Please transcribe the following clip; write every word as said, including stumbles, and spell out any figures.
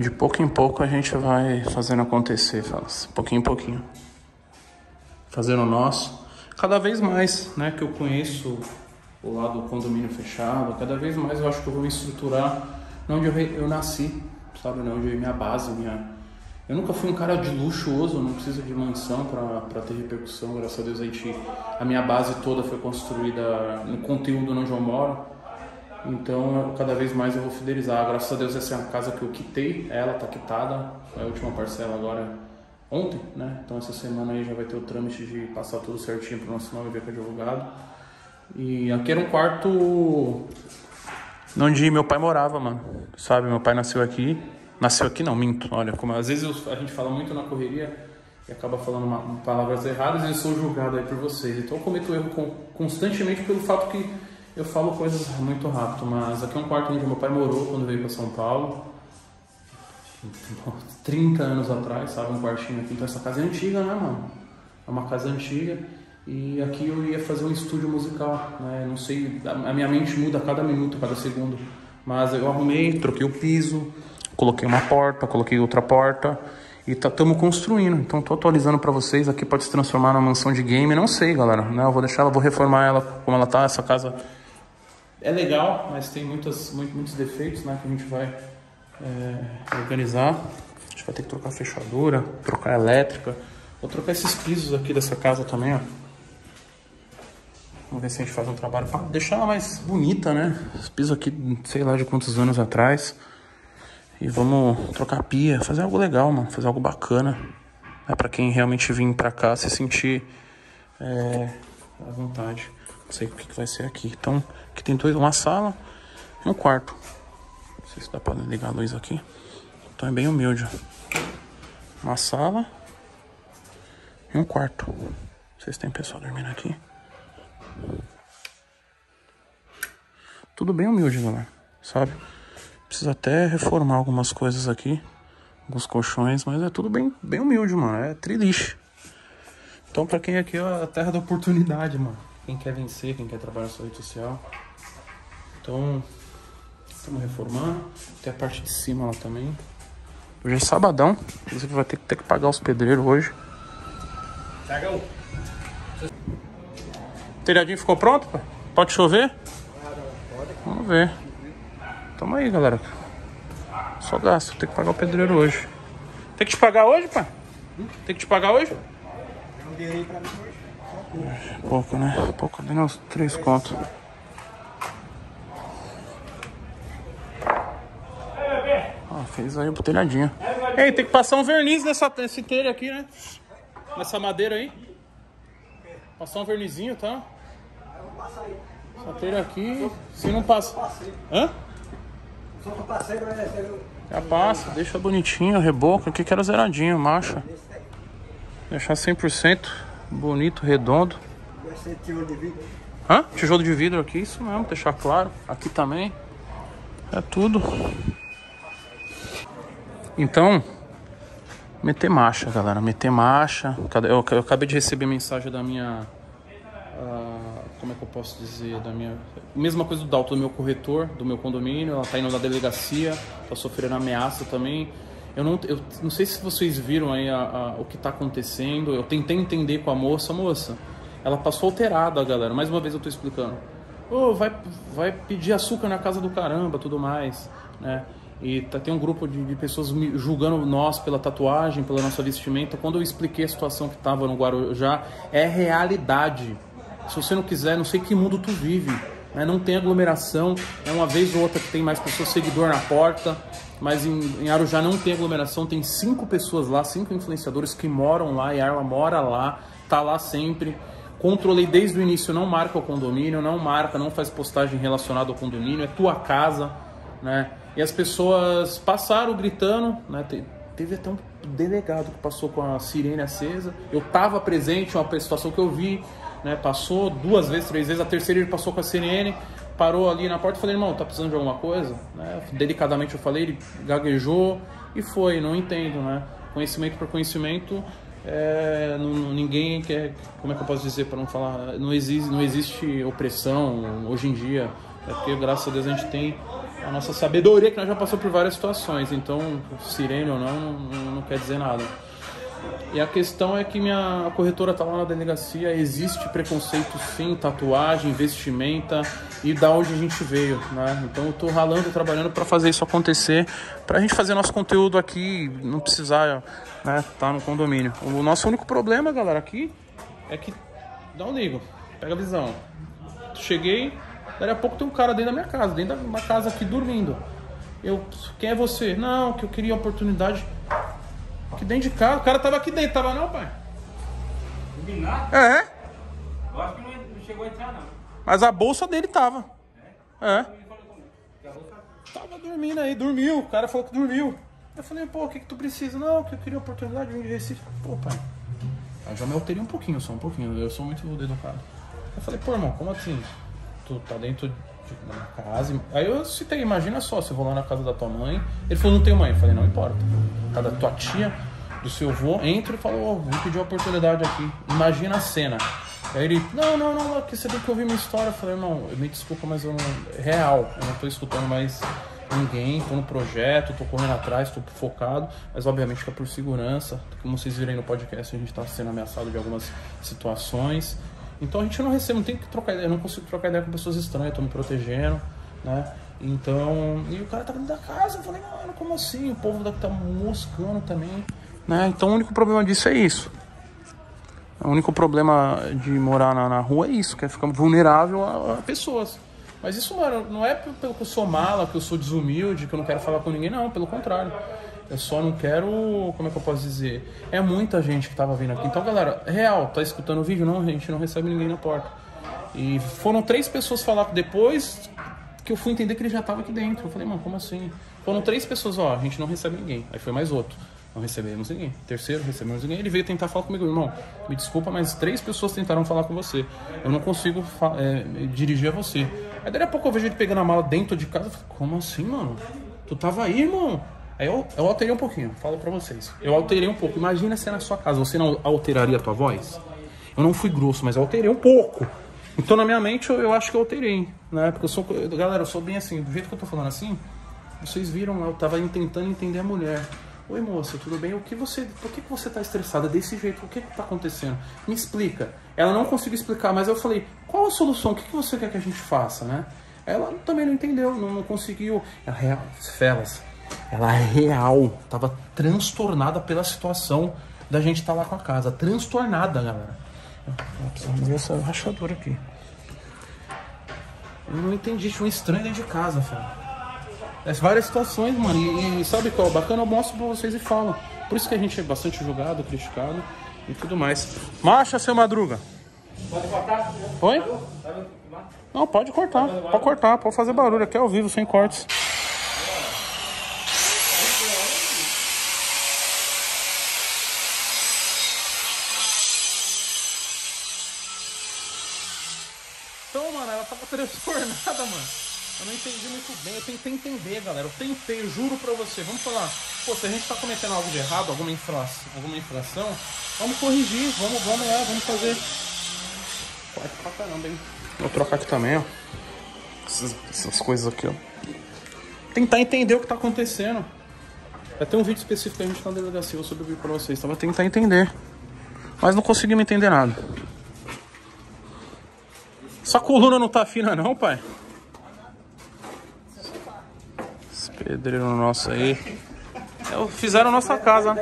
de pouco em pouco a gente vai fazendo acontecer, fala-se, pouquinho em pouquinho, fazendo o nosso, cada vez mais, né, que eu conheço o lado do condomínio fechado, cada vez mais eu acho que eu vou me estruturar onde eu, eu nasci, sabe, onde é minha base, minha... Eu nunca fui um cara de luxuoso, não preciso de mansão para ter repercussão, graças a Deus a gente... A minha base toda foi construída no conteúdo onde eu moro, então eu, cada vez mais eu vou fidelizar. Graças a Deus essa é uma casa que eu quitei, ela tá quitada, foi a última parcela agora ontem, né? Então essa semana aí já vai ter o trâmite de passar tudo certinho pro nosso nome ver com advogado. E aqui era um quarto onde meu pai morava, mano, sabe? Meu pai nasceu aqui. Nasceu aqui não, minto. Olha, como às vezes eu, a gente fala muito na correria e acaba falando uma, palavras erradas e eu sou julgado aí por vocês. Então eu cometo erro com, constantemente pelo fato que eu falo coisas muito rápido. Mas aqui é um quarto onde meu pai morou quando veio para São Paulo. trinta anos atrás, sabe? Um quartinho aqui. Então essa casa é antiga, né, mano? É uma casa antiga. E aqui eu ia fazer um estúdio musical, né? Não sei, a minha mente muda a cada minuto, a cada segundo. Mas eu arrumei, troquei o piso... Coloquei uma porta, coloquei outra porta e estamos construindo. Então estou atualizando para vocês. Aqui pode se transformar numa mansão de game. Não sei, galera. Né? Eu vou deixar ela, vou reformar ela como ela tá. Essa casa é legal, mas tem muitas, muito, muitos defeitos, né, que a gente vai é, organizar. A gente vai ter que trocar a fechadura, trocar a elétrica. Vou trocar esses pisos aqui dessa casa também, ó. Vamos ver se a gente faz um trabalho para deixar ela mais bonita, né? Os pisos aqui, sei lá de quantos anos atrás. E vamos trocar a pia, fazer algo legal, mano, fazer algo bacana. É pra quem realmente vir pra cá se sentir é, à vontade. Não sei o que, que vai ser aqui. Então, aqui tem dois, uma sala e um quarto. Não sei se dá pra ligar a luz aqui. Então é bem humilde. Uma sala e um quarto. Não sei se tem pessoal dormindo aqui. Tudo bem humilde, galera, sabe? Preciso até reformar algumas coisas aqui, alguns colchões, mas é tudo bem, bem humilde, mano, é triliche. Então pra quem aqui é a terra da oportunidade, mano, quem quer vencer, quem quer trabalhar na sua rede social. Então, estamos reformando, tem a parte de cima lá também. Hoje é sabadão, inclusive vai ter que, ter que pagar os pedreiros hoje. Tiagão! O telhadinho ficou pronto, pai? Pode chover? Vamos ver. Tamo aí, galera. Só gasto. Tem que pagar o pedreiro hoje. Tem que te pagar hoje, pai? Tem que te pagar hoje? Não deu aí pra mim hoje. Pouco, né? Pouco. Deu uns três contos. Ó, fez aí o telhadinho. Ei, tem que passar um verniz nessa, nesse telho aqui, né? Nessa madeira aí. Passar um vernizinho, tá? Essa telha aqui. Se não passa... Hã? Já passa, deixa bonitinho, reboca. Aqui quero zeradinho, marcha. Deixar cem por cento bonito, redondo. Hã? Tijolo de vidro aqui, isso mesmo, deixar claro. Aqui também. É tudo. Então, meter marcha, galera. Meter marcha. Eu, eu acabei de receber mensagem da minha... Uh, como é que eu posso dizer, da minha... Mesma coisa do Dalton, do meu corretor, do meu condomínio, ela tá indo na delegacia, tá sofrendo ameaça também. Eu não, eu não sei se vocês viram aí a, a, o que tá acontecendo, eu tentei entender com a moça, moça, ela passou alterada, galera, mais uma vez eu tô explicando. Oh, vai, vai pedir açúcar na casa do caramba, tudo mais, né? E tá, tem um grupo de, de pessoas me julgando nós pela tatuagem, pela nossa vestimenta. Quando eu expliquei a situação que tava no Guarujá, é realidade. Se você não quiser, não sei que mundo tu vive, né? Não tem aglomeração, é uma vez ou outra que tem mais pessoas, seguidor na porta, mas em, em Arujá não tem aglomeração, tem cinco pessoas lá, cinco influenciadores que moram lá, e a Arla mora lá, tá lá sempre. Controlei desde o início, não marca o condomínio, não marca, não faz postagem relacionada ao condomínio, é tua casa, né? E as pessoas passaram gritando, né? Teve até um delegado que passou com a sirene acesa, eu tava presente, uma situação que eu vi, né, passou duas vezes, três vezes, a terceira ele passou com a C N N, parou ali na porta e falei, irmão, tá precisando de alguma coisa? Né? Delicadamente eu falei, ele gaguejou e foi, não entendo, né? Conhecimento por conhecimento, é, não, ninguém quer, como é que eu posso dizer para não falar, não existe, não existe opressão hoje em dia, é porque graças a Deus a gente tem a nossa sabedoria, que nós já passamos por várias situações, então, sirene ou não, não, não quer dizer nada. E a questão é que minha corretora está lá na delegacia, existe preconceito sim, tatuagem, vestimenta e da onde a gente veio, né? Então eu tô ralando, trabalhando para fazer isso acontecer, para a gente fazer nosso conteúdo aqui, não precisar, né, estar tá no condomínio. O nosso único problema, galera, aqui é que dá um ligo, pega a visão. Cheguei, daqui a pouco tem um cara dentro da minha casa, dentro da minha casa aqui dormindo. Eu, quem é você? Não, que eu queria a oportunidade. Aqui dentro de casa, o cara tava aqui dentro, tava não, pai? Combinado? É. Eu acho que não chegou a entrar, não. Mas a bolsa dele tava. É? É. Tava dormindo aí, dormiu. O cara falou que dormiu. Eu falei, pô, o que que tu precisa? Não, que eu queria a oportunidade de vir de Recife. Pô, pai, eu já me alterei um pouquinho, só um pouquinho. Eu sou muito educado. Eu falei, pô, irmão, como assim? Tu tá dentro de uma casa. Aí eu citei, imagina só, se eu vou lá na casa da tua mãe. Ele falou, não tenho mãe. Eu falei, não importa. Cada tua tia, do seu avô, entra e falou, oh, vou pedir uma oportunidade aqui. Imagina a cena. Aí ele, não, não, não, aqui você tem que ouvir minha história. Eu falei, irmão, me desculpa, mas eu não... real, eu não tô escutando mais ninguém, tô no projeto, tô correndo atrás, tô focado, mas obviamente que é por segurança. Como vocês viram aí no podcast, a gente tá sendo ameaçado de algumas situações. Então a gente não recebe, não tem que trocar ideia, eu não consigo trocar ideia com pessoas estranhas, tô me protegendo, né? Então, e o cara tá dentro da casa, eu falei, mano, como assim? O povo daqui tá moscando também, né? Então o único problema disso é isso. O único problema de morar na, na rua é isso, que é ficar vulnerável a, a pessoas. Mas isso, mano, não é pelo que eu sou mala, que eu sou desumilde, que eu não quero falar com ninguém, não, pelo contrário. Eu só não quero, como é que eu posso dizer? É muita gente que tava vindo aqui. Então, galera, real, tá escutando o vídeo? Não, a gente não recebe ninguém na porta. E foram três pessoas falar depois... que eu fui entender que ele já tava aqui dentro. Eu falei, mano, como assim? Foram três pessoas, ó, a gente não recebe ninguém. Aí foi mais outro, não recebemos ninguém. Terceiro, recebemos ninguém. Ele veio tentar falar comigo, irmão, me desculpa, mas três pessoas tentaram falar com você. Eu não consigo é, dirigir a você. Aí daí a pouco eu vejo ele pegando a mala dentro de casa. Eu falei, como assim, mano? Tu tava aí, irmão? Aí eu, eu alterei um pouquinho, falo pra vocês. Eu alterei um pouco. Imagina se é na sua casa, você não alteraria a tua voz? Eu não fui grosso, mas eu alterei um pouco. Então, na minha mente, eu, eu acho que eu alterei, né? Porque eu sou... Eu, galera, eu sou bem assim. Do jeito que eu tô falando assim, vocês viram, eu tava tentando entender a mulher. Oi, moça, tudo bem? O que você... Por que que você tá estressada desse jeito? O que que tá acontecendo? Me explica. Ela não conseguiu explicar, mas eu falei, qual a solução? O que que você quer que a gente faça, né? Ela também não entendeu, não, não conseguiu. Ela é real, felas. Ela é real. Tava transtornada pela situação da gente tá lá com a casa. Transtornada, galera. Precisamos ver essa rachadura aqui. Eu não entendi, tinha um estranho dentro de casa, cara. Várias situações, mano. E, e sabe qual? Bacana, eu mostro pra vocês e falo. Por isso que a gente é bastante julgado, criticado e tudo mais. Marcha, seu Madruga. Pode cortar? Oi? Não, pode cortar. Pode cortar, pode fazer barulho. Aqui é ao vivo, sem cortes. Transtornada, mano. Eu não entendi muito bem. Eu tentei entender, galera. Eu tentei, eu juro pra você. Vamos falar. Pô, se a gente tá cometendo algo de errado, alguma infração, alguma infração, vamos corrigir. Vamos, vamos lá, vamos fazer. Pode pra caramba, hein? Vou trocar aqui também, ó. Essas, essas coisas aqui, ó. Tentar entender o que tá acontecendo. Já tem um vídeo específico que a gente tá na delegacia. Eu vou subir pra vocês. Tava tentar entender. Mas não conseguimos entender nada. Sua coluna não tá fina não, pai? Esse pedreiro nosso aí. Fizeram nossa casa.